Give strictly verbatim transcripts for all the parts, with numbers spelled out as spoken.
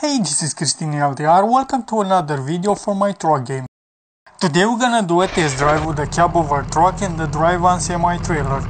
Hey, this is Cristineltr. Welcome to another video for My Truck Game. Today we're gonna do a test drive with the cab of our truck and the drive van semi-trailer.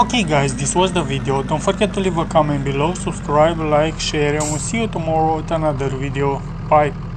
Okay guys, this was the video. Don't forget to leave a comment below, subscribe, like, share, and we'll see you tomorrow with another video. Bye.